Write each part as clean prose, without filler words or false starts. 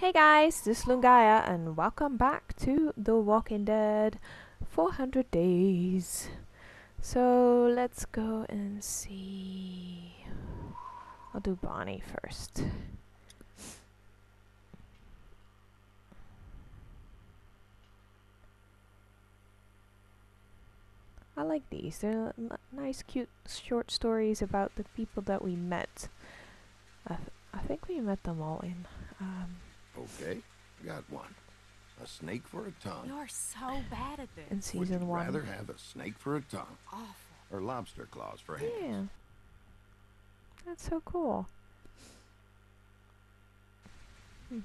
Hey guys, this is Lungaya and welcome back to The Walking Dead 400 Days. So let's go and see. I'll do Bonnie first. I like these. They're nice, cute short stories about the people that we met. I think we met them all in. Okay, got one. A snake for a tongue. You're so bad at this. In season 1. Would you rather have a snake for a tongue? Awful. Or lobster claws for hands? Yeah. That's so cool. Can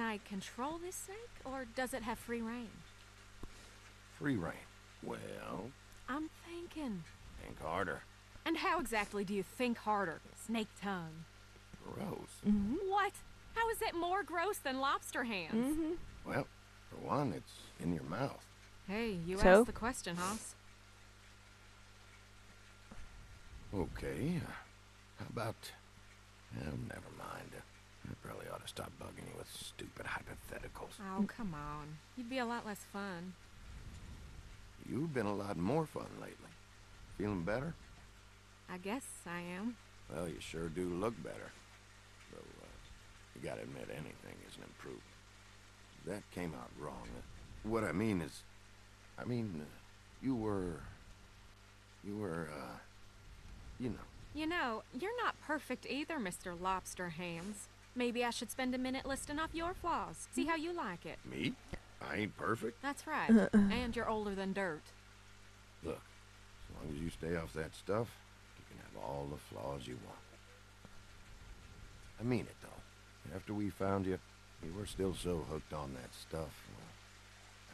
I control this snake, or does it have free reign? Free reign. Well, I'm thinking. Think harder. And how exactly do you think harder? Snake tongue. Gross. Mm-hmm. What? How is it more gross than lobster hands? Mm-hmm. Well, for one, it's in your mouth. Hey, you asked the question, Hoss. Okay. How about... Oh, never mind. I probably ought to stop bugging you with stupid hypotheticals. Oh, come on. You'd be a lot less fun. You've been a lot more fun lately. Feeling better? I guess I am. Well, you sure do look better. Though, you gotta admit, anything is an improvement. That came out wrong. What I mean is... You know. You know, you're not perfect either, Mr. Lobster Hands. Maybe I should spend a minute listing off your flaws. See how you like it. Me? I ain't perfect? That's right. And you're older than dirt. Look, as long as you stay off that stuff... have all the flaws you want. I mean it, though. After we found you, you were still so hooked on that stuff. Well,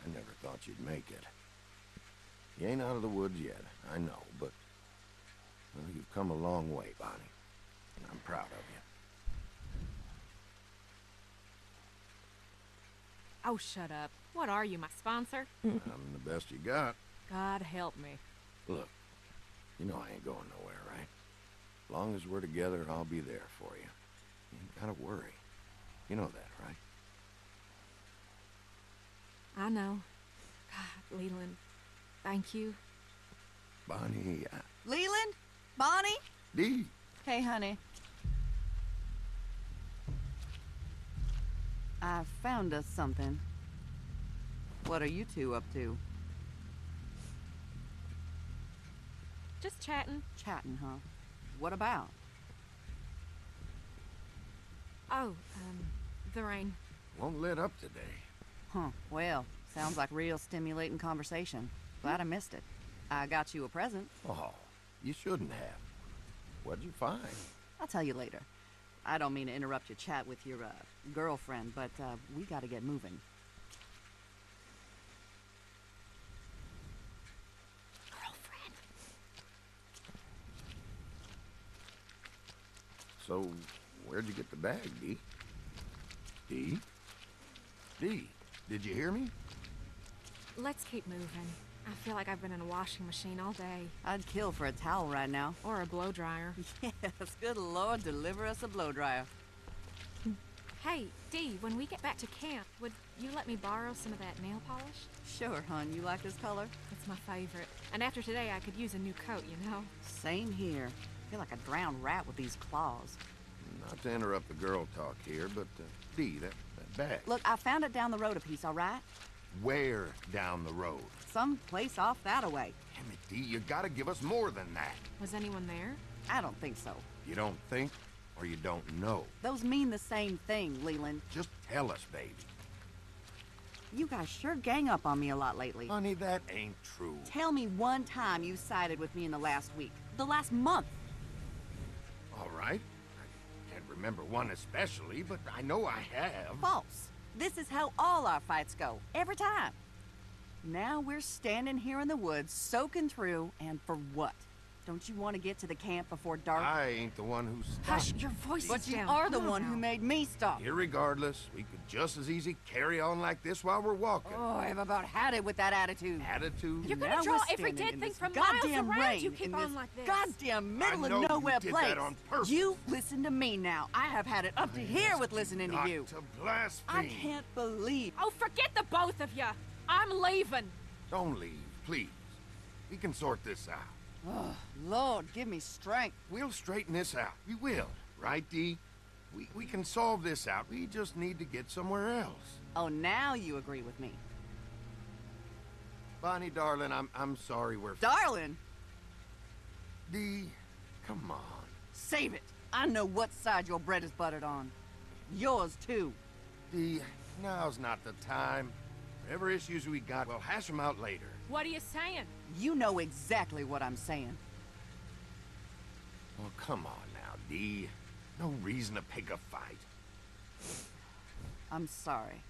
I never thought you'd make it. You ain't out of the woods yet, I know, but... Well, you've come a long way, Bonnie. And I'm proud of you. Oh, shut up. What are you, my sponsor? I'm the best you got. God help me. Look. You know I ain't going nowhere, right? As long as we're together, I'll be there for you. You ain't gotta worry. You know that, right? I know. God, Leland, thank you. Bonnie, Leland? Bonnie? Dee. Hey, honey. I found us something. What are you two up to? Just chatting. Chatting, huh? What about? Oh, the rain. Won't let up today. Huh, well, sounds like real stimulating conversation. Glad I missed it. I got you a present. Oh, you shouldn't have. What'd you find? I'll tell you later. I don't mean to interrupt your chat with your, girlfriend, but, we gotta get moving. So, where'd you get the bag, Dee? Dee? Dee, did you hear me? Let's keep moving. I feel like I've been in a washing machine all day. I'd kill for a towel right now. Or a blow dryer. Yes, good Lord, deliver us a blow dryer. Hey, Dee, when we get back to camp, would you let me borrow some of that nail polish? Sure, hon. You like this color? It's my favorite. And after today, I could use a new coat, you know? Same here. I feel like a drowned rat with these claws. Not to interrupt the girl talk here, but, Dee, that bag. Look, I found it down the road a piece, all right? Where down the road? Someplace off that-a-way. Damn it, Dee, you gotta give us more than that. Was anyone there? I don't think so. You don't think, or you don't know? Those mean the same thing, Leland. Just tell us, baby. You guys sure gang up on me a lot lately. Honey, that ain't true. Tell me one time you sided with me in the last week. The last month. All right. I can't remember one especially, but I know I have. False. This is how all our fights go, every time. Now we're standing here in the woods, soaking through, and for what? Don't you want to get to the camp before dark? I ain't the one who stopped. Hush, your voice is down. But you are the one who made me stop. Irregardless, we could just as easy carry on like this while we're walking. Oh, I've about had it with that attitude. Attitude? You're gonna draw every dead thing from miles around you keep on like this. Goddamn middle of nowhere place. I know you did that on purpose. You listen to me now. I have had it up to here with listening to you. Not to blaspheme. I can't believe. Oh, forget the both of you. I'm leaving. Don't leave, please. We can sort this out. Oh, Lord, give me strength. We'll straighten this out. We will. Right, Dee? We can solve this out. We just need to get somewhere else. Oh, now you agree with me. Bonnie, darling, I'm sorry we're... Darling? Dee, come on. Save it. I know what side your bread is buttered on. Yours, too. Dee, now's not the time. Whatever issues we got, we'll hash them out later. What are you saying? You know exactly what I'm saying. Oh, come on now, Dee. No reason to pick a fight. I'm sorry.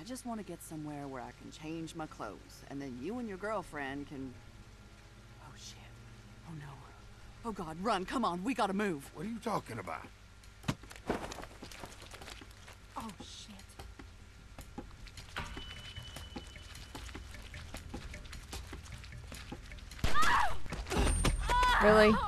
I just want to get somewhere where I can change my clothes, and then you and your girlfriend can... Oh, shit. Oh, no. Oh, God, run. Come on. We gotta move. What are you talking about? Oh, shit. Really? Oh.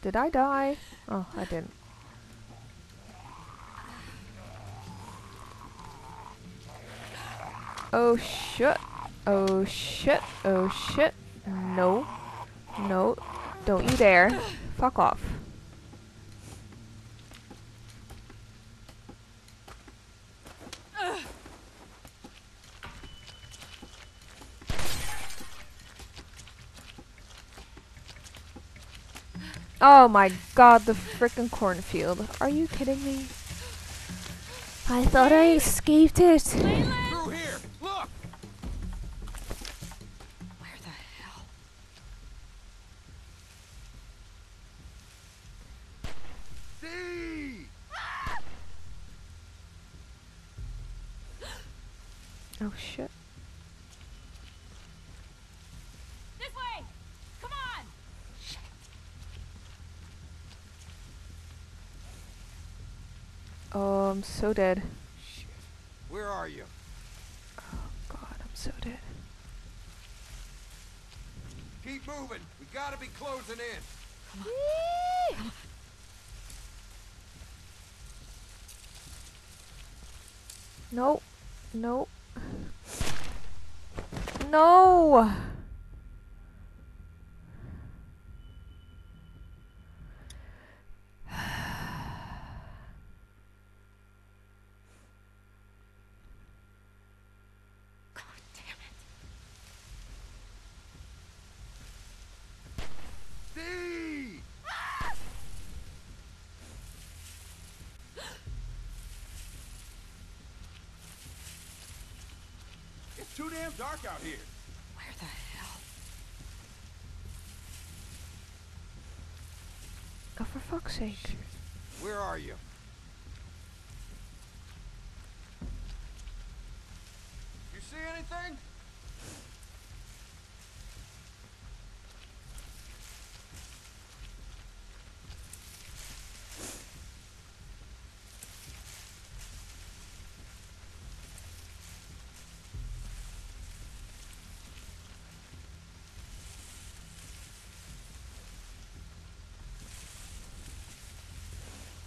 Did I die? Oh, I didn't. Oh shit, oh shit, oh shit, no, no, don't you dare, fuck off. Oh my god, the frickin' cornfield, are you kidding me? I thought I escaped it. Oh shit. This way! Come on! Shit. Oh, I'm so dead. Shit. Where are you? Oh god, I'm so dead. Keep moving. We gotta be closing in. Come on. Come on. Nope. Nope. No! God damn it! Dee! Ah! It's too damn dark out here. The hell? Oh, for fuck's sake. Where are you? You see anything?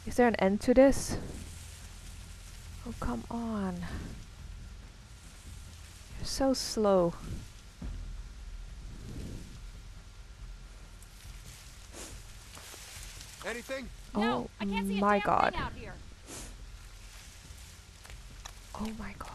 Is there an end to this? Oh, come on. You're so slow. Anything? No, oh my god. Out here. Oh my god.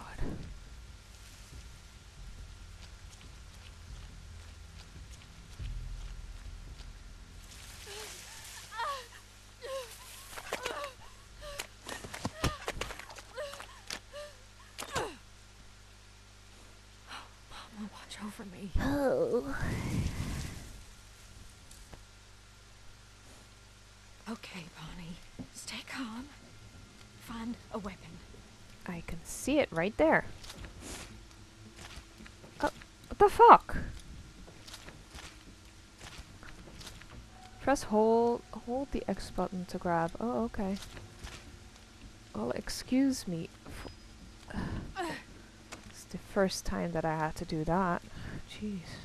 me. Oh. Okay, Bonnie. Stay calm. Find a weapon. I can see it right there. Oh, what the fuck? Press hold the X button to grab. Oh, okay. Well, excuse me. It's the first time that I had to do that. Jeez.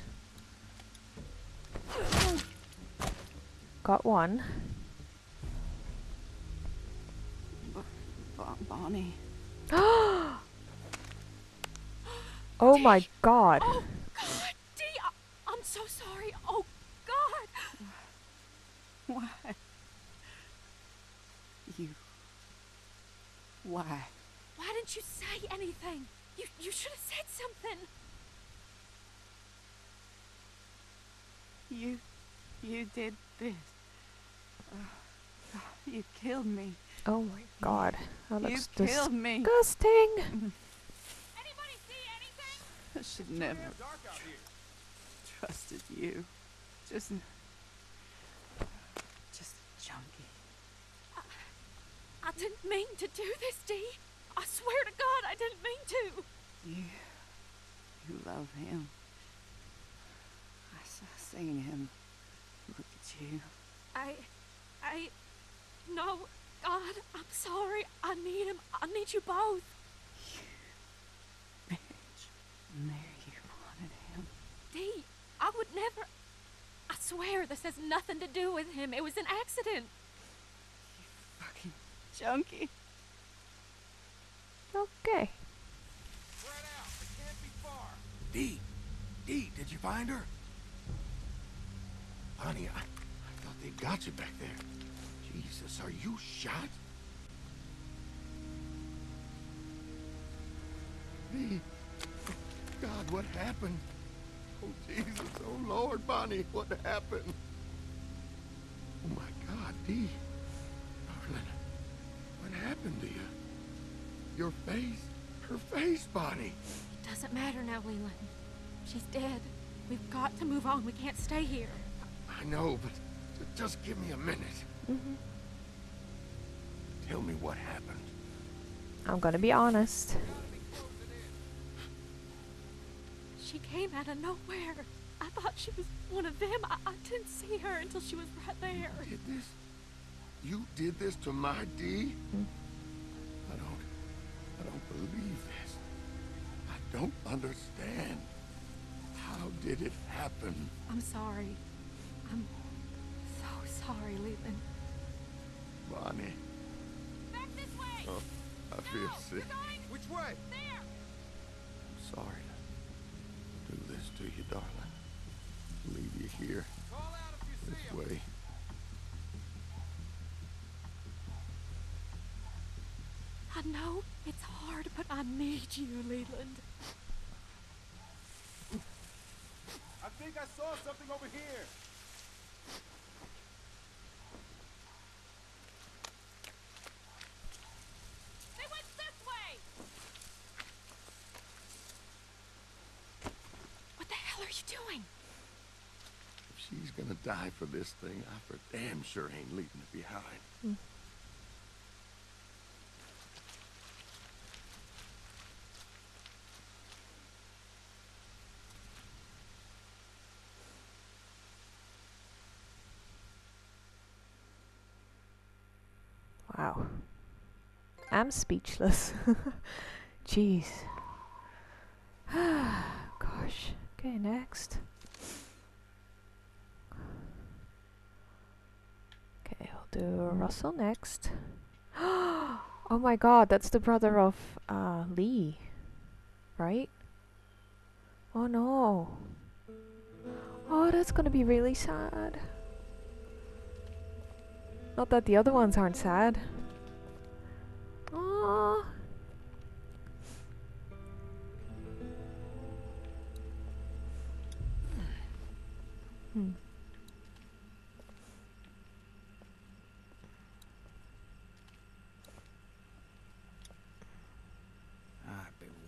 Got one. Bonnie. Oh my god. Oh god, Dee, I'm so sorry. Oh god. Why? You. Why? Why didn't you say anything? You should have said something. You did this. You killed me. Oh my god. That looks disgusting. Anybody see anything? I should never trusted you. Just a junkie. I didn't mean to do this, Dee. I swear to God, I didn't mean to. You love him. I seen him. Look at you. I no. God, I'm sorry. I need him. I need you both. You bitch. Mary, you wanted him. Dee, I would never... I swear this has nothing to do with him. It was an accident. You fucking junkie. Okay. Spread out. It can't be far. Dee, did you find her? Honey, I thought they got you back there. Jesus, are you shot? Me? Oh, God, what happened? Oh, Jesus, oh, Lord, Bonnie, what happened? Oh, my God, Dee. Darling, what happened to you? Your face, her face, Bonnie. It doesn't matter now, Leland. She's dead. We've got to move on. We can't stay here. I know, but just give me a minute. Mm-hmm. Tell me what happened. I'm gonna be honest. She came out of nowhere. I thought she was one of them. I didn't see her until she was right there. You did this? You did this to my Dee? Mm. I don't believe this. I don't understand. How did it happen? I'm sorry. I'm so sorry, Leland. Bonnie. Back this way! Oh, I feel sick. Which way? There! I'm sorry to do this to you, darling. Leave you here. Call out if you see him. I know it's hard, but I need you, Leland. I think I saw something over here. She's gonna die for this thing. I for damn sure ain't leaving it behind. Mm. Wow. I'm speechless. Jeez. Gosh. Okay, next. Do Russell next. Oh my god, that's the brother of Lee, right? Oh no. Oh, that's gonna be really sad. Not that the other ones aren't sad. Oh. Hmm.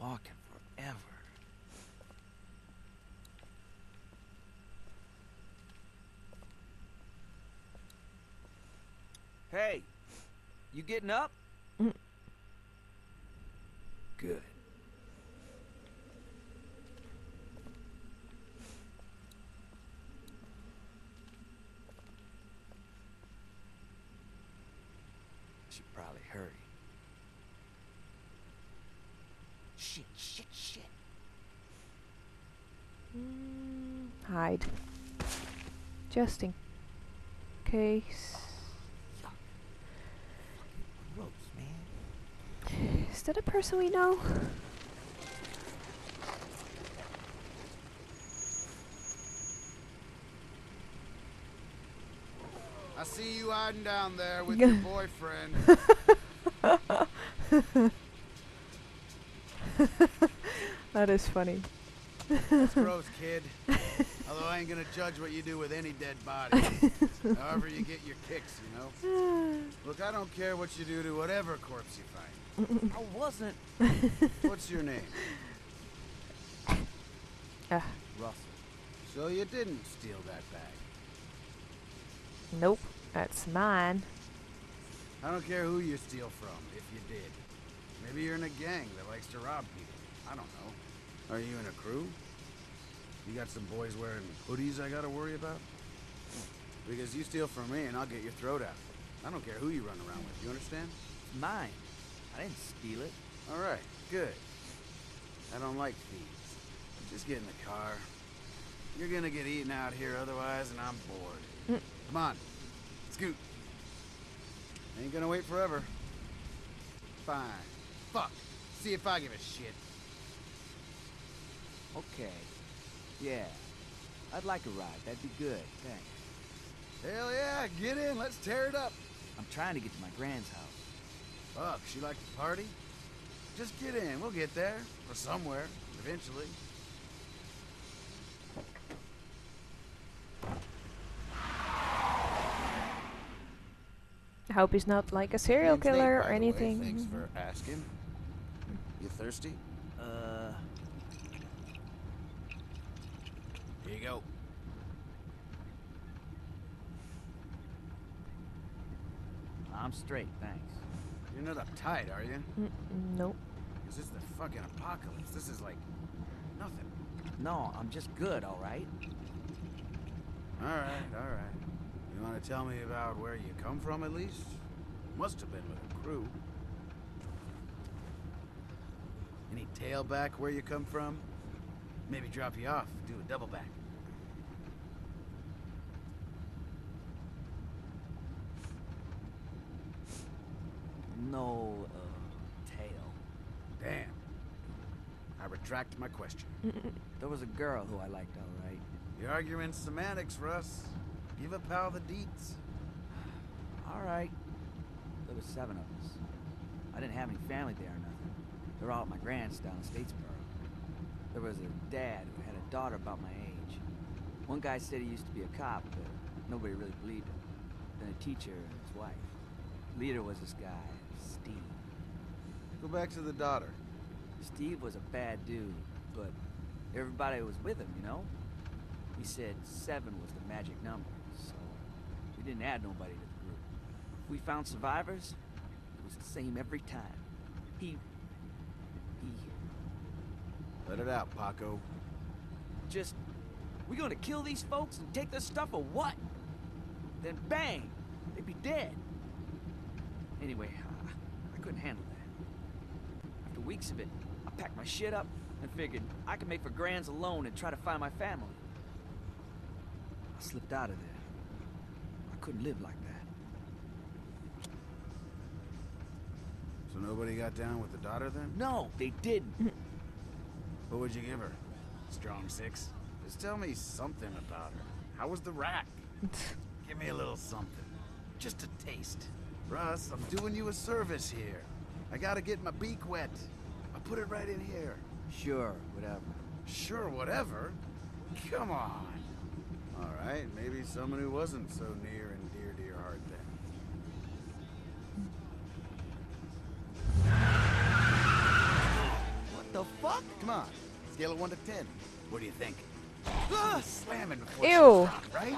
Walking forever. You getting up? Good. Should probably hurry. Shit. Hide. Just in case. Is that a person we know? I see you hiding down there with your boyfriend. That is funny. That's gross, kid. Although I ain't gonna judge what you do with any dead body. However you get your kicks, you know. Look, I don't care what you do to whatever corpse you find. I wasn't. What's your name? Russell. So you didn't steal that bag? Nope, that's mine. I don't care who you steal from, if you did. Maybe you're in a gang that likes to rob people. I don't know. Are you in a crew? You got some boys wearing hoodies I gotta worry about? Because you steal from me and I'll get your throat out. I don't care who you run around with, you understand? Mine. I didn't steal it. All right, good. I don't like thieves. Just get in the car. You're gonna get eaten out here otherwise, and I'm bored. Come on, scoot. Ain't gonna wait forever. Fine. Fuck. See if I give a shit. Okay. Yeah. I'd like a ride. That'd be good. Thanks. Hell yeah, get in. Let's tear it up. I'm trying to get to my grand's house. Fuck, she liked to party? Just get in, we'll get there. Or somewhere, eventually. I hope he's not like a serial killer or anything. Thanks for asking. You thirsty? Here you go. I'm straight, thanks. You're not uptight, are you? Nope. This is the fucking apocalypse. This is like nothing. No, I'm just good, all right? All right. You want to tell me about where you come from, at least? Must have been with a crew. Any tailback where you come from? Maybe drop you off, do a double back. No, tail. Damn. I retract my question. There was a girl who I liked, all right? You're arguing semantics, Russ. Give a pal the deets. All right. There was 7 of us. I didn't have any family there or nothing. They're all at my grand's down in Statesboro. There was a dad who had a daughter about my age. One guy said he used to be a cop, but nobody really believed him. Then a teacher and his wife. Leader was this guy, Steve. Go back to the daughter. Steve was a bad dude, but everybody was with him, you know? He said 7 was the magic number, so we didn't add nobody to the group. If we found survivors, it was the same every time. He... Let it out, Paco. Just... we gonna kill these folks and take their stuff or what? Then bang! They'd be dead. Anyway, I couldn't handle that. After weeks of it, I packed my shit up and figured I could make for Grand's alone and try to find my family. I slipped out of there. I couldn't live like that. So nobody got down with the daughter then? No, they didn't. What would you give her? Strong 6? Just tell me something about her. How was the rack? Give me a little something. Just a taste. Russ, I'm doing you a service here. I gotta get my beak wet. I put it right in here. Sure, whatever. Sure, whatever? Come on. All right, maybe someone who wasn't so near and dear to your heart then. What the fuck? Come on. Scale of 1 to 10. What do you think? Slamming before you stop, right?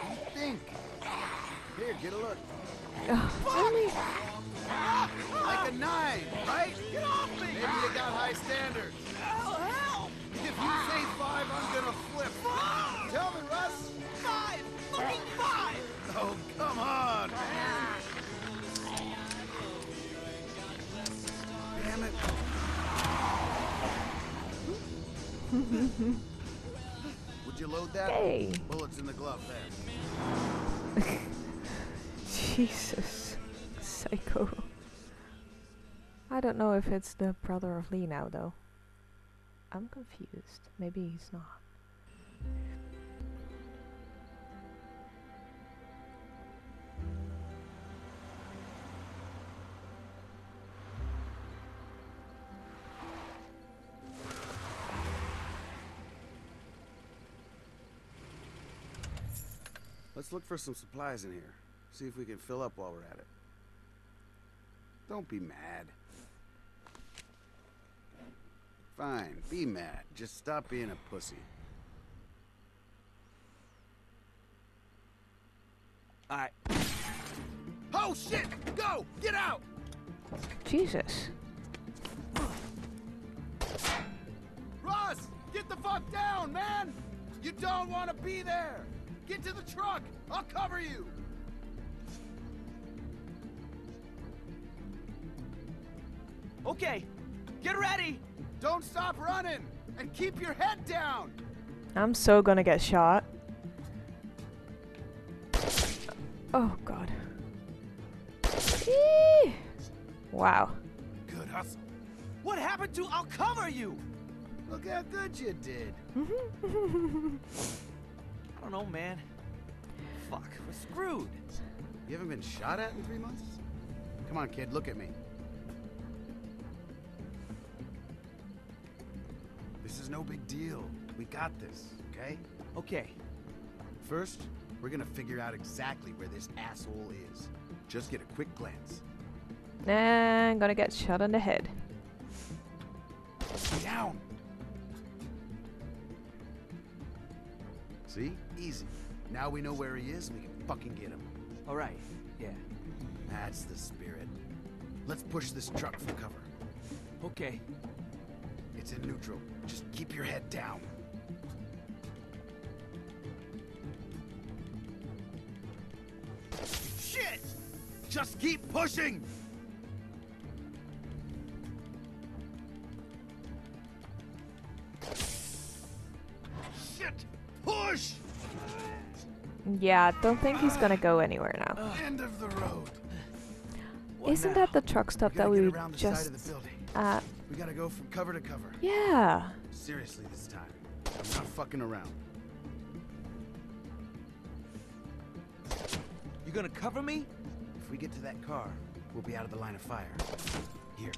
Don't think. Here, get a look. Really? Like a 9, right? Get off me! Maybe you got high standards. Oh, help! If you say 5, I'm gonna flip. 5! Tell me, Russ! 5! Fucking 5! Oh, come on, man! Damn it. Would you load that? Hey. Bullets in the glove there. Jesus. Psycho. I don't know if it's the brother of Lee now, though. I'm confused. Maybe he's not. Let's look for some supplies in here. See if we can fill up while we're at it. Don't be mad. Fine, be mad. Just stop being a pussy. Alright. Oh shit! Go! Get out! Jesus. Ross! Get the fuck down, man! You don't want to be there! Get to the truck! I'll cover you! Okay, get ready! Don't stop running! And keep your head down! I'm so gonna get shot. Oh, God. Eee! Wow. Good hustle. What happened to I'll cover you? Look how good you did. I don't know, man. Fuck, we're screwed. You haven't been shot at in 3 months? Come on, kid, look at me. This is no big deal. We got this, okay? Okay. First, we're gonna figure out exactly where this asshole is. Just get a quick glance. Nah, I'm gonna get shot in the head. Down! See? Easy. Now we know where he is, we can fucking get him. Alright, yeah. That's the spirit. Let's push this truck for cover. Okay. It's in neutral. Just keep your head down. Shit! Just keep pushing! Yeah, don't think he's gonna go anywhere now. End of the road. Isn't that the truck stop that we just? We gotta go from cover to cover. Yeah. Seriously this time. I'm not fucking around. You gonna cover me? If we get to that car, we'll be out of the line of fire. Here.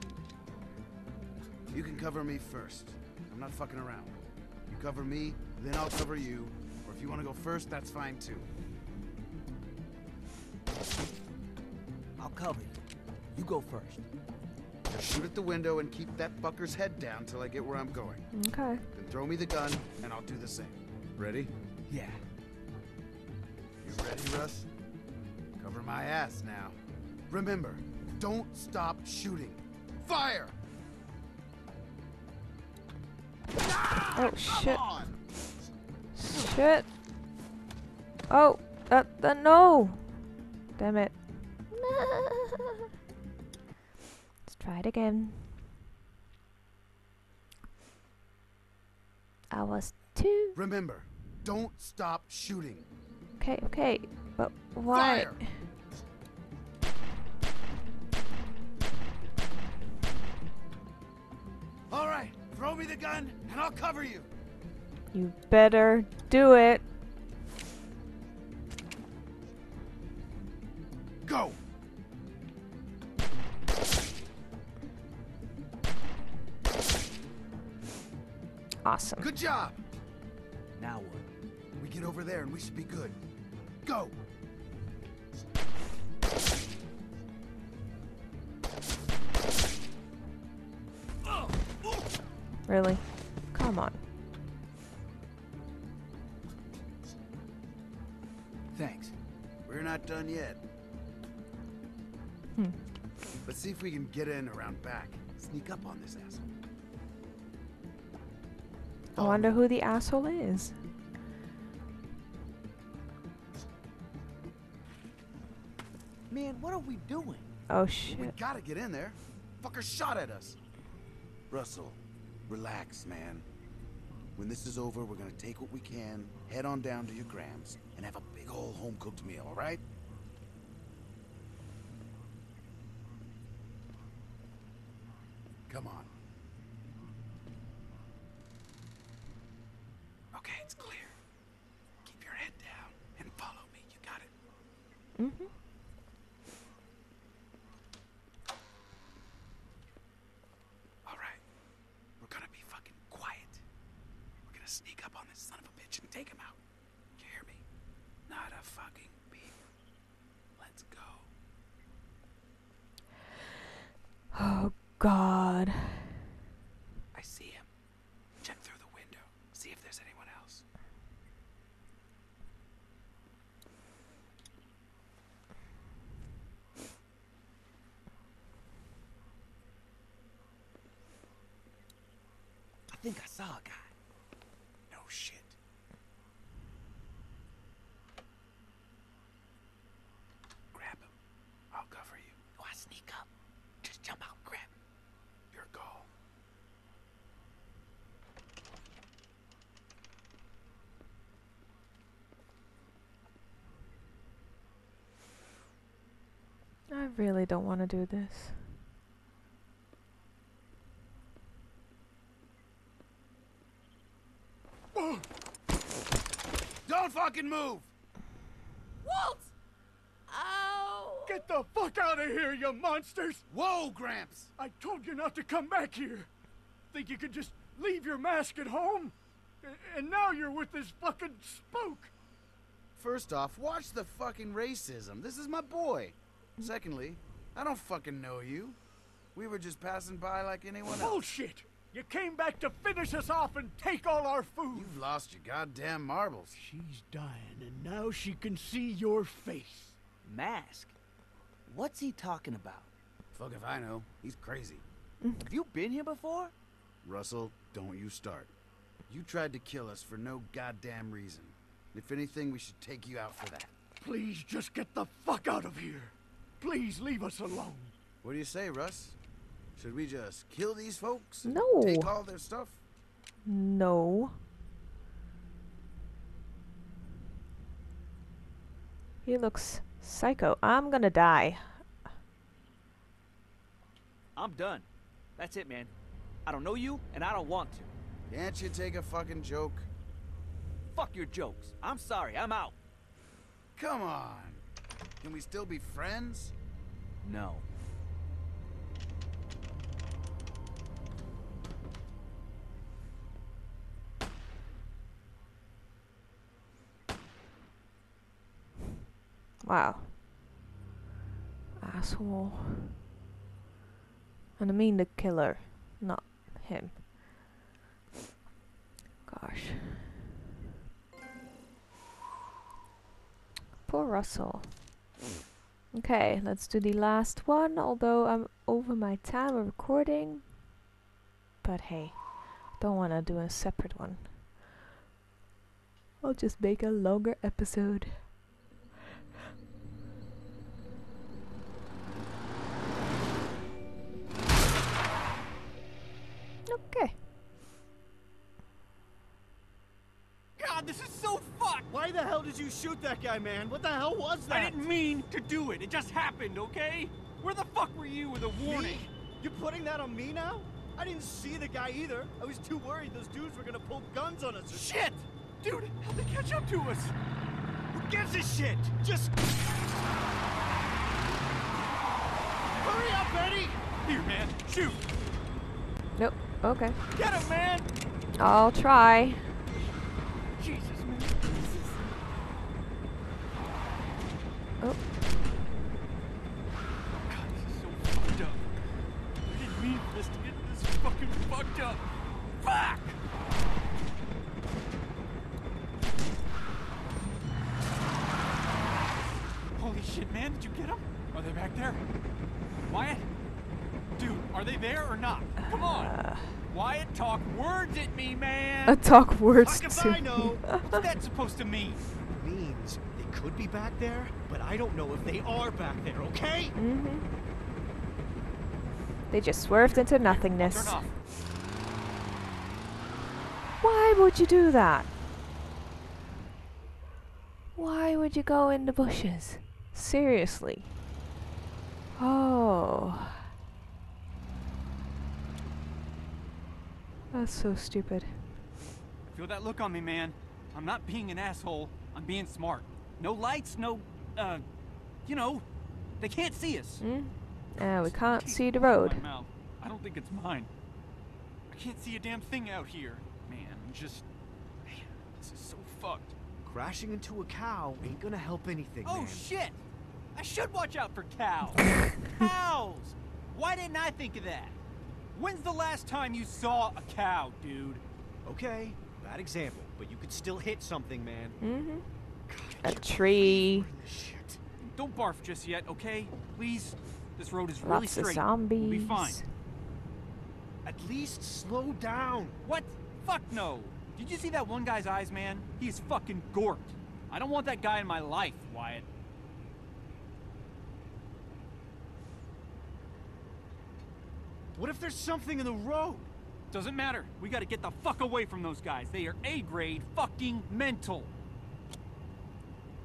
You can cover me first. I'm not fucking around. You cover me, then I'll cover you. If you want to go first, that's fine too. I'll cover you. You go first. Now shoot at the window and keep that fucker's head down till I get where I'm going. Okay. Then throw me the gun and I'll do the same. Ready? Yeah. You ready, Russ? Cover my ass now. Remember, don't stop shooting. Fire! Oh, shit. Shit. Oh, no. Damn it. Let's try it again. I was too. Remember, don't stop shooting. Okay, okay. But why? Fire. All right, throw me the gun and I'll cover you. You better do it. Go. Awesome. Good job. Now what? We get over there and we should be good. Go. Really? Come on. Thanks. We're not done yet. Let's see if we can get in around back. Sneak up on this asshole. I wonder who the asshole is. Man, what are we doing? Oh shit. We gotta get in there. Fucker shot at us. Russell, relax, man. When this is over, we're gonna take what we can, head on down to your Grams, and have a big ol' home-cooked meal, all right? Come on. Okay, it's clear. Keep your head down and follow me. You got it? Mm-hmm. Sneak up on this son of a bitch and take him out. You hear me? Not a fucking beep. Let's go. Oh God. I see him. Check through the window. See if there's anyone else. I think I saw a guy. Oh, shit. Grab him. I'll cover you. Oh, I sneak up. Just jump out and grab him. Your goal. I really don't want to do this. Don't fucking move! Walt! Ow! Get the fuck out of here, you monsters! Whoa, Gramps! I told you not to come back here! Think you could just leave your mask at home? And now you're with this fucking spook! First off, watch the fucking racism. This is my boy. Secondly, I don't fucking know you. We were just passing by like anyone else. Bullshit! You came back to finish us off and take all our food. You've lost your goddamn marbles. She's dying, and now she can see your face. Mask? What's he talking about? Fuck if I know. He's crazy. Have you been here before? Russell, don't you start. You tried to kill us for no goddamn reason. If anything, we should take you out for that. Please just get the fuck out of here. Please leave us alone. What do you say, Russ? Should we just kill these folks? And no. Take all their stuff? No. He looks psycho. I'm gonna die. I'm done. That's it, man. I don't know you, and I don't want to. Can't you take a fucking joke? Fuck your jokes. I'm sorry. I'm out. Come on. Can we still be friends? No. Wow. Asshole. And I mean the killer, not him. Gosh. Poor Russell. Okay, let's do the last one, although I'm over my time of recording. But hey, don't want to do a separate one. I'll just make a longer episode. Okay. God, this is so fucked! Why the hell did you shoot that guy, man? What the hell was that? I didn't mean to do it. It just happened, okay? Where the fuck were you with a warning? Me? You're putting that on me now? I didn't see the guy either. I was too worried those dudes were gonna pull guns on us. Shit! Dude, how'd they catch up to us? Who gives a shit? Just... Hurry up, Eddie! Here, man. Shoot! Nope. Okay. Get him, man! I'll try. Jesus, man. Oh. God, this is so fucked up. I didn't mean for this to get this fucking fucked up. Fuck! Holy shit, man. Did you get him? Are they back there? Wyatt? Dude, are they there or not? Come on. Wyatt, talk words at me, man. Talk words to me. What's that supposed to mean? It means they could be back there, but I don't know if they are back there, okay? Mm-hmm. They just swerved into nothingness. Turn off. Why would you do that? Why would you go in the bushes? Seriously. Oh. That's so stupid. Feel that look on me, man. I'm not being an asshole. I'm being smart. No lights, no, you know, they can't see us. We can't see the road. I don't think it's mine. I can't see a damn thing out here. Man, I'm just... Man, this is so fucked. Crashing into a cow ain't gonna help anything, man. Oh, shit! I should watch out for cows. Cows! Why didn't I think of that? When's the last time you saw a cow, dude? Okay, bad example, but you could still hit something, man. Mm-hmm. God, a tree. Shit. Don't barf just yet, okay? Please. This road is really straight. Lots of zombies. We'll be fine. At least slow down. What? Fuck no. Did you see that one guy's eyes, man? He's fucking gorked. I don't want that guy in my life, Wyatt. What if there's something in the road? Doesn't matter. We gotta get the fuck away from those guys. They are A-grade fucking mental.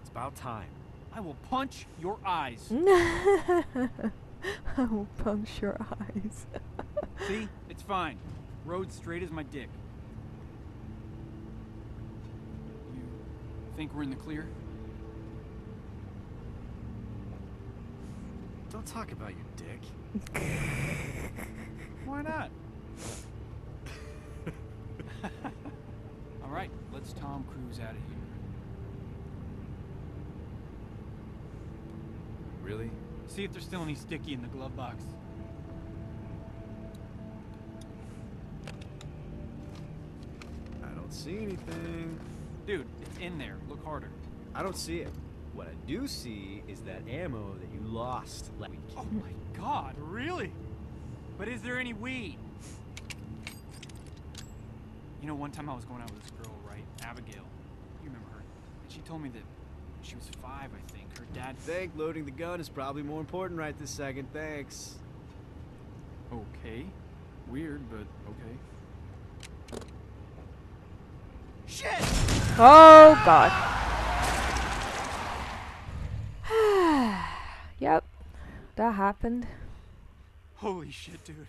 It's about time. I will punch your eyes. I will punch your eyes. See? It's fine. Road straight as my dick. You think we're in the clear? Don't talk about your dick. Why not? All right, let's Tom Cruise out of here. Really? See if there's still any sticky in the glove box. I don't see anything. Dude, it's in there. Look harder. I don't see it. What I do see is that ammo that you lost last week. Oh my god, really? But is there any weed? You know, one time I was going out with this girl, right? Abigail. You remember her. And she told me that when she was 5, I think. Her dad... Think loading the gun is probably more important right this second, thanks. Okay. Weird, but okay. Shit! Oh, God. Yep. That happened. Holy shit, dude.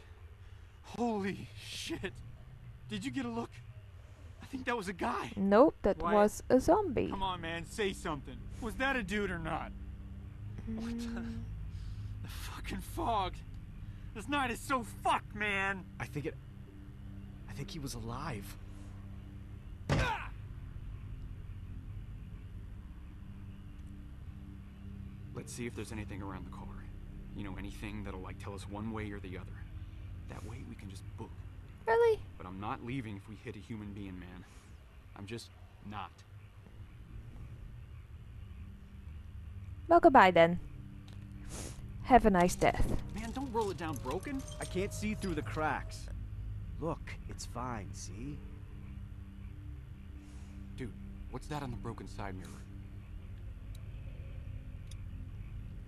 Holy shit. Did you get a look? I think that was a guy. Nope, that was a zombie. Come on, man, say something. Was that a dude or not? What the fucking fog. This night is so fucked, man. I think he was alive. Ah! Let's see if there's anything around the car. You know, anything that'll, like, tell us one way or the other. That way we can just book. Really? But I'm not leaving if we hit a human being, man. I'm just not. Well, goodbye, then. Have a nice death. Man, don't roll it down broken. I can't see through the cracks. Look, it's fine, see? Dude, what's that on the broken side mirror?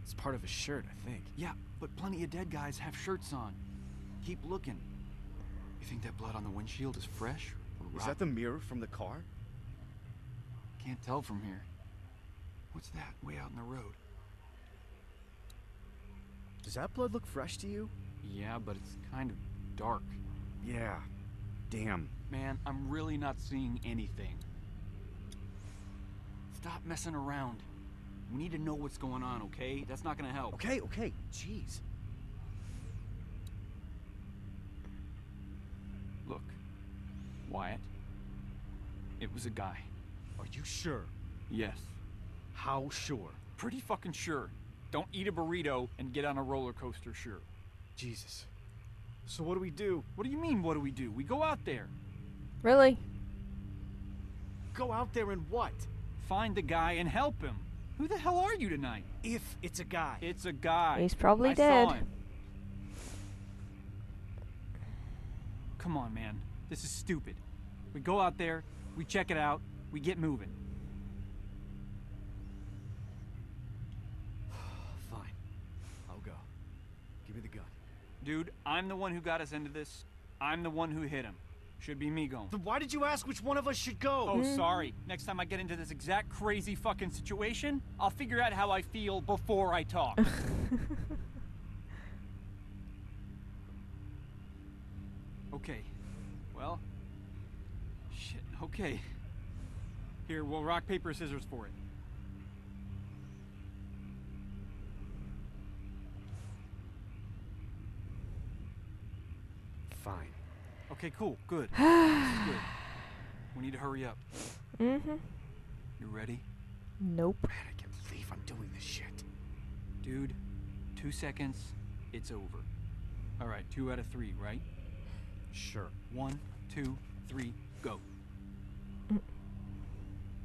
It's part of a shirt, I think. Yeah, but plenty of dead guys have shirts on. Keep looking. You think that blood on the windshield is fresh or rotten? Is that the mirror from the car? Can't tell from here. What's that way out in the road? Does that blood look fresh to you? Yeah, but it's kind of dark. Yeah. Damn. Man, I'm really not seeing anything. Stop messing around. We need to know what's going on, okay? That's not gonna help. Okay, okay. Jeez. Look, Wyatt. It was a guy. Are you sure? Yes. How sure? Pretty fucking sure. Don't eat a burrito and get on a roller coaster, sure. Jesus. So what do we do? What do you mean, what do we do? We go out there. Really? Go out there and what? Find the guy and help him. Who the hell are you tonight? If it's a guy. It's a guy. He's probably dead. I saw him. Come on, man. This is stupid. We go out there, we check it out, we get moving. Fine. I'll go. Give me the gun. Dude, I'm the one who got us into this. I'm the one who hit him. Should be me going. Then why did you ask which one of us should go? Oh, sorry. Next time I get into this exact crazy fucking situation, I'll figure out how I feel before I talk. Okay. Well. Shit. Okay. Here, we'll rock, paper, scissors for it. Fine. Okay, cool. Good. This is good. We need to hurry up. Mm-hmm. You ready? Nope. Man, I can't believe I'm doing this shit. Dude, 2 seconds, it's over. All right, 2 out of 3, right? Sure. 1, 2, 3, go.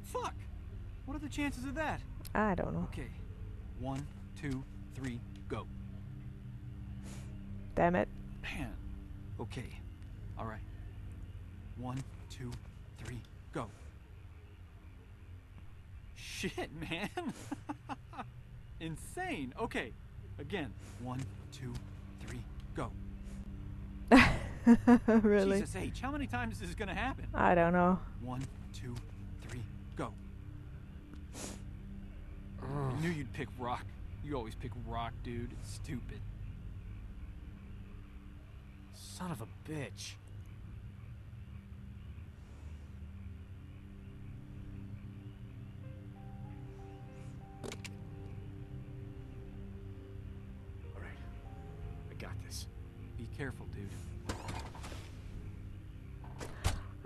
Fuck! What are the chances of that? I don't know. Okay. 1, 2, 3, go. Damn it. Man. Okay. All right. 1, 2, 3, go. Shit, man. Insane. Okay. Again. 1, 2, 3, go. Really? Jesus H, how many times is this gonna happen? I don't know. 1, 2, 3, go. I knew you'd pick rock. You always pick rock, dude. It's stupid. Son of a bitch. Careful, dude.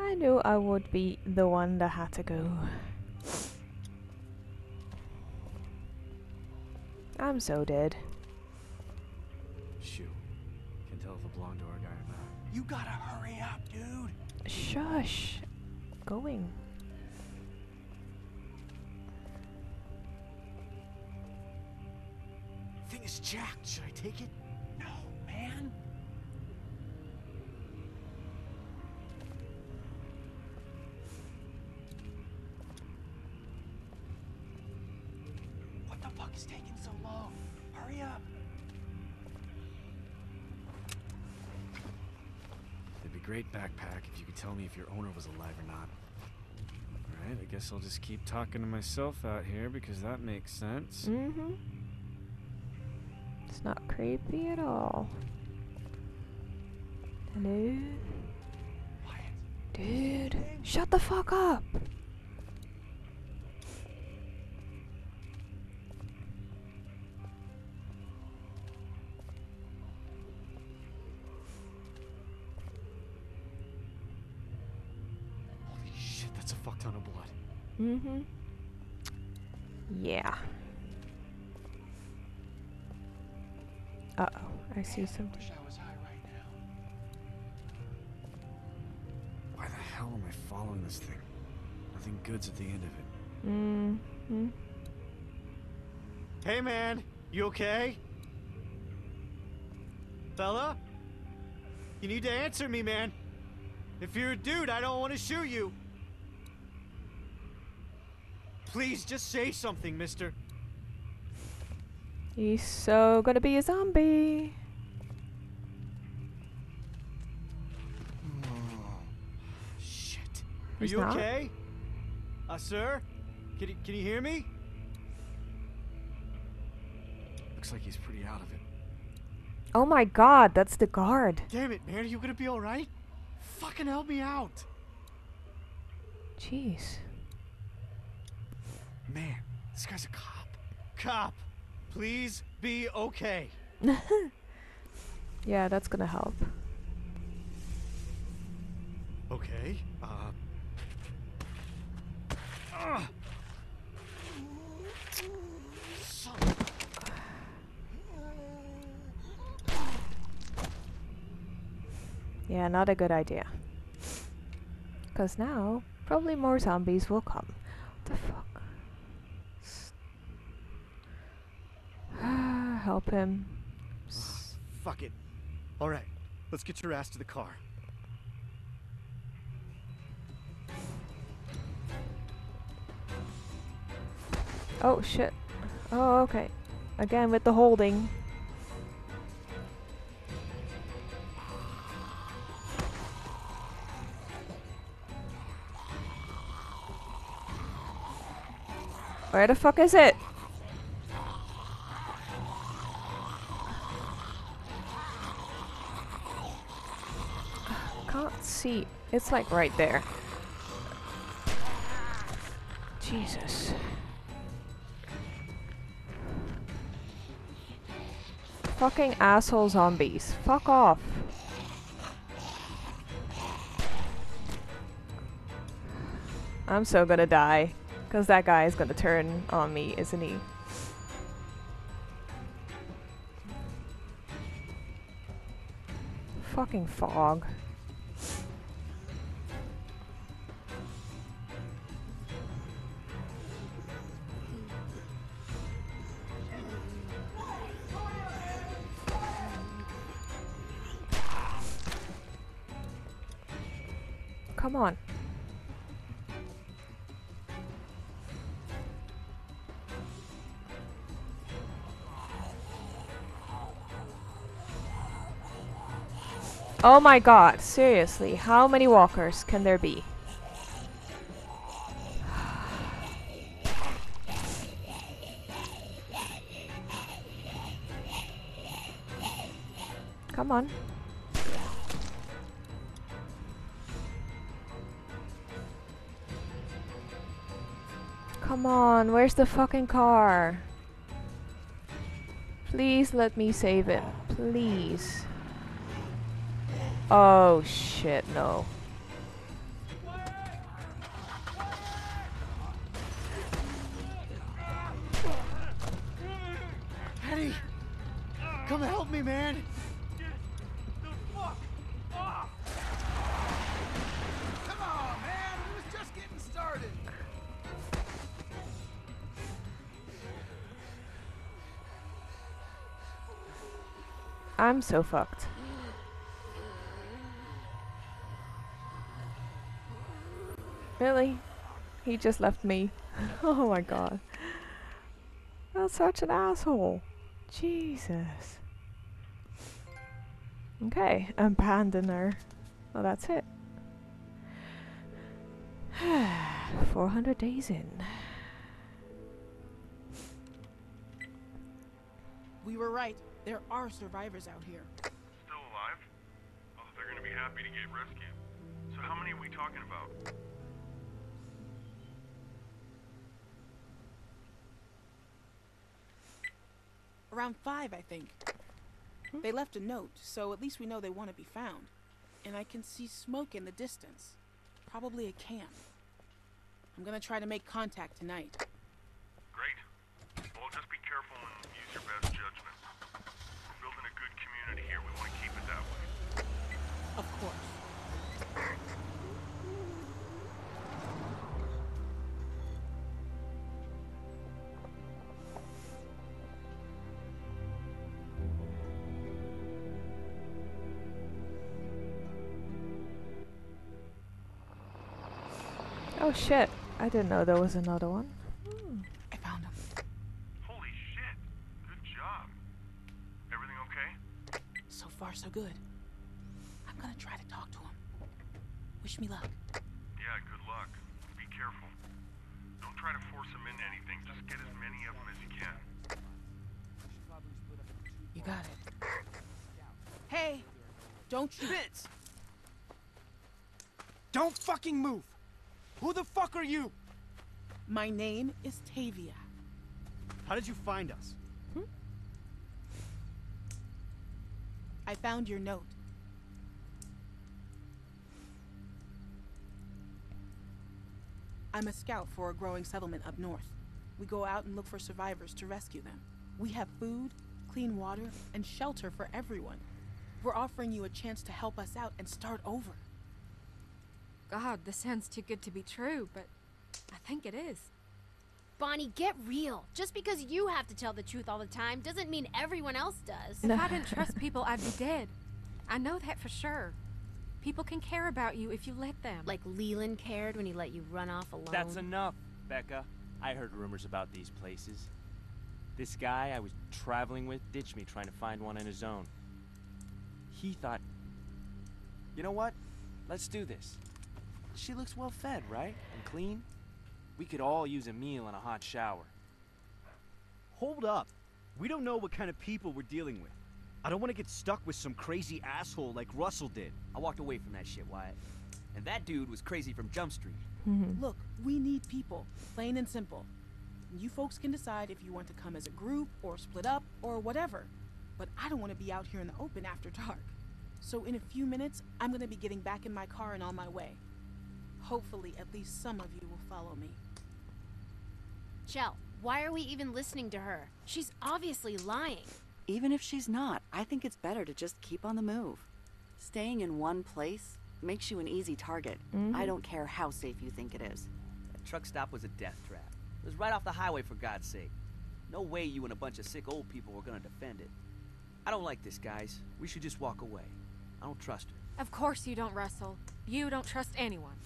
I knew I would be the one that had to go. I'm so dead. Shoo. Can't tell if a blonde or a guy or not. You gotta hurry up, dude. Shush. Going. Thing is jacked. Should I take it? No, man. It's taking so long. Hurry up. It'd be great, backpack, if you could tell me if your owner was alive or not. All right, I guess I'll just keep talking to myself out here because that makes sense. Mm-hmm. It's not creepy at all. Hello? Quiet. Dude, shut the fuck up. Mm-hmm. Yeah. Uh-oh, I see something. I was high right now. Why the hell am I following this thing? Nothing good's at the end of it. Mm-hmm. Hey, man. You okay? Fella? You need to answer me, man. If you're a dude, I don't want to shoot you. Please, just say something, mister. He's so gonna be a zombie. Oh, shit. He's Are you not? Okay? Sir? Can you hear me? Looks like he's pretty out of it. Oh my god, that's the guard. Damn it, man. Are you gonna be alright? Fucking help me out. Jeez. Man, this guy's a cop. Cop, please be okay. Yeah, that's gonna help. Okay. Yeah, not a good idea. Because now, probably more zombies will come. What the fuck? Help him. Fuck it. All right, let's get your ass to the car. Oh, shit. Oh, okay. Again with the holding. Where the fuck is it? Can't see. It's like right there. Jesus. Fucking asshole zombies. Fuck off. I'm so gonna die. Because that guy is gonna turn on me, isn't he? Fucking fog. Come on. Oh my god, seriously, how many walkers can there be? Come on. Come on, where's the fucking car? Please let me save it, please. Oh shit, no. Eddie! Come help me, man! Get the fuck off! Come on, man! We was just getting started! I'm so fucked. Really? He just left me. Oh my god. That's such an asshole. Jesus. Okay, abandoner. Well, that's it. 400 days in. We were right. There are survivors out here. Still alive? Oh, they're gonna be happy to get rescued. So how many are we talking about? Around 5, I think. They left a note, so at least we know they want to be found. And I can see smoke in the distance. Probably a camp. I'm gonna try to make contact tonight. Great. Well, just be careful and use your best judgment. We're building a good community here. We want to keep it that way. Of course. Oh shit, I didn't know there was another one. I found him. Holy shit, good job. Everything okay? So far, so good. I'm gonna try to talk to him. Wish me luck. Yeah, good luck. Be careful. Don't try to force him into anything, just get as many of them as you can. You got it. Hey, don't shoot. Bitch! Don't fucking move! Who the fuck are you? My name is Tavia. How did you find us? I found your note. I'm a scout for a growing settlement up north. We go out and look for survivors to rescue them. We have food, clean water, and shelter for everyone. We're offering you a chance to help us out and start over. God, this sounds too good to be true, but I think it is. Bonnie, get real. Just because you have to tell the truth all the time doesn't mean everyone else does. If I didn't trust people, I'd be dead. I know that for sure. People can care about you if you let them. Like Leland cared when he let you run off alone. That's enough, Becca. I heard rumors about these places. This guy I was traveling with ditched me trying to find one on his own. He thought, you know what? Let's do this. She looks well fed, right? And clean? We could all use a meal and a hot shower. Hold up. We don't know what kind of people we're dealing with. I don't want to get stuck with some crazy asshole like Russell did. I walked away from that shit, Wyatt. And that dude was crazy from Jump Street. Look, we need people. Plain and simple. You folks can decide if you want to come as a group or split up or whatever. But I don't want to be out here in the open after dark. So in a few minutes, I'm going to be getting back in my car and on my way. Hopefully, at least some of you will follow me. Chell, why are we even listening to her? She's obviously lying. Even if she's not, I think it's better to just keep on the move. Staying in one place makes you an easy target. I don't care how safe you think it is. That truck stop was a death trap. It was right off the highway, for God's sake. No way you and a bunch of sick old people were gonna defend it. I don't like this, guys. We should just walk away. I don't trust her. Of course you don't, Russell. You don't trust anyone.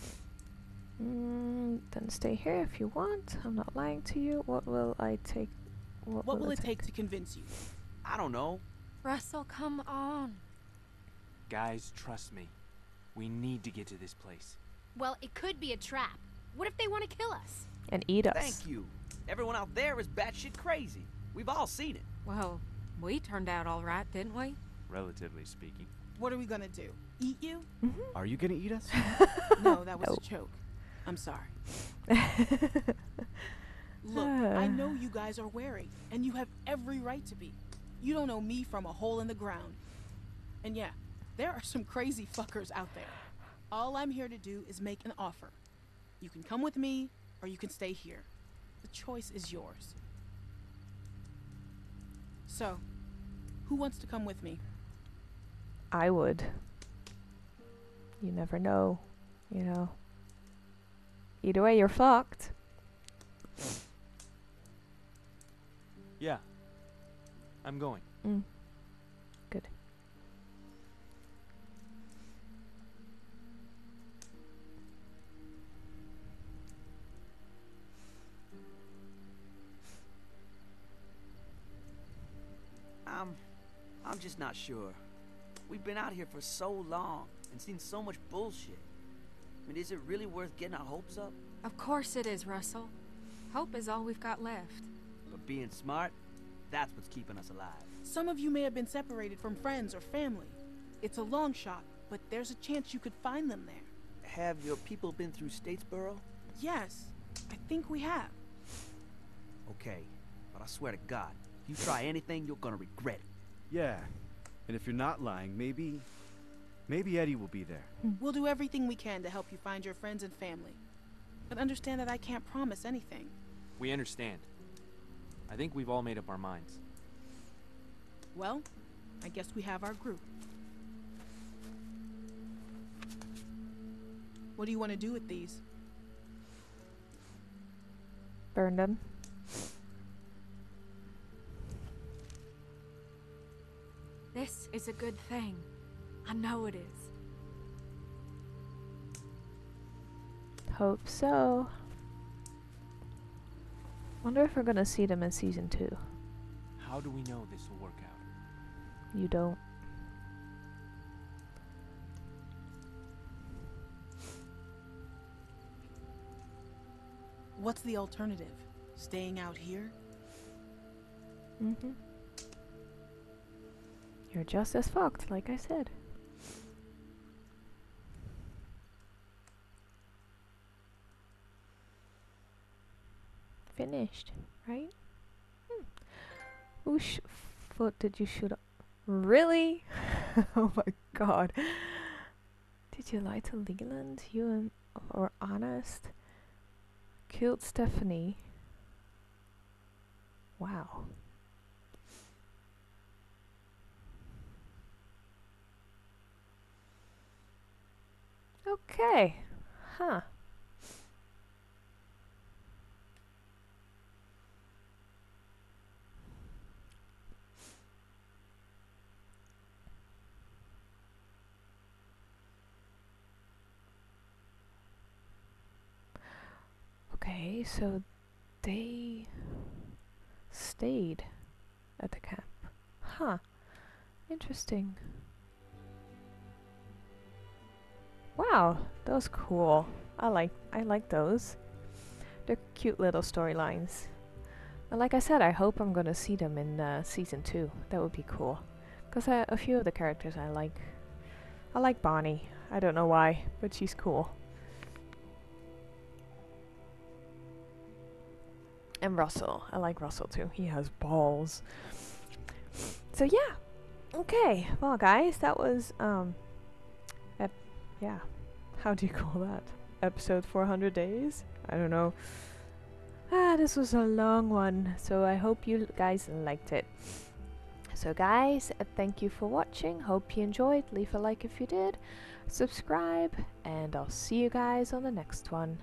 Then stay here if you want. I'm not lying to you. What will I take? What will it take to convince you? I don't know. Russell, come on. Guys, trust me. We need to get to this place. Well, it could be a trap. What if they want to kill us? And eat us. Thank you. Everyone out there is batshit crazy. We've all seen it. Well, we turned out all right, didn't we? Relatively speaking. What are we gonna do? Eat you? Are you gonna eat us? No, that was a joke. I'm sorry. Look, I know you guys are wary, and you have every right to be. You don't know me from a hole in the ground. And yeah, there are some crazy fuckers out there. All I'm here to do is make an offer. You can come with me, or you can stay here. The choice is yours. So, who wants to come with me? I would. You never know, you know. Either way, you're fucked. Yeah. I'm going. Good. I'm just not sure. We've been out here for so long and seen so much bullshit. I mean, is it really worth getting our hopes up? Of course it is, Russell. Hope is all we've got left. But being smart, that's what's keeping us alive. Some of you may have been separated from friends or family. It's a long shot, but there's a chance you could find them there. Have your people been through Statesboro? Yes, I think we have. Okay, but I swear to God, if you try anything, you're gonna regret it. Yeah, and if you're not lying, maybe Eddie will be there. We'll do everything we can to help you find your friends and family. But understand that I can't promise anything. We understand. I think we've all made up our minds. Well, I guess we have our group. What do you want to do with these? Burn them. This is a good thing. I know it is. Hope so. Wonder if we're gonna see them in season 2. How do we know this will work out? You don't. What's the alternative? Staying out here? You're just as fucked, like I said. Finished, right? Whose foot did you shoot up? Really? Oh my god. Did you lie to Leland? You and or honest? Killed Stephanie. Wow. Okay. Huh. So they stayed at the camp. Huh. Interesting. Wow, that was cool. I like those. They're cute little storylines. And like I said, I hope I'm gonna see them in season 2. That would be cool. Because a few of the characters I like. I like Bonnie. I don't know why, but she's cool. And Russell. I like Russell too. He has balls. So yeah. Okay. Well guys, that was yeah. How do you call that? Episode 400 days? I don't know. Ah, this was a long one. So I hope you guys liked it. So guys, thank you for watching. Hope you enjoyed. Leave a like if you did. Subscribe, and I'll see you guys on the next one.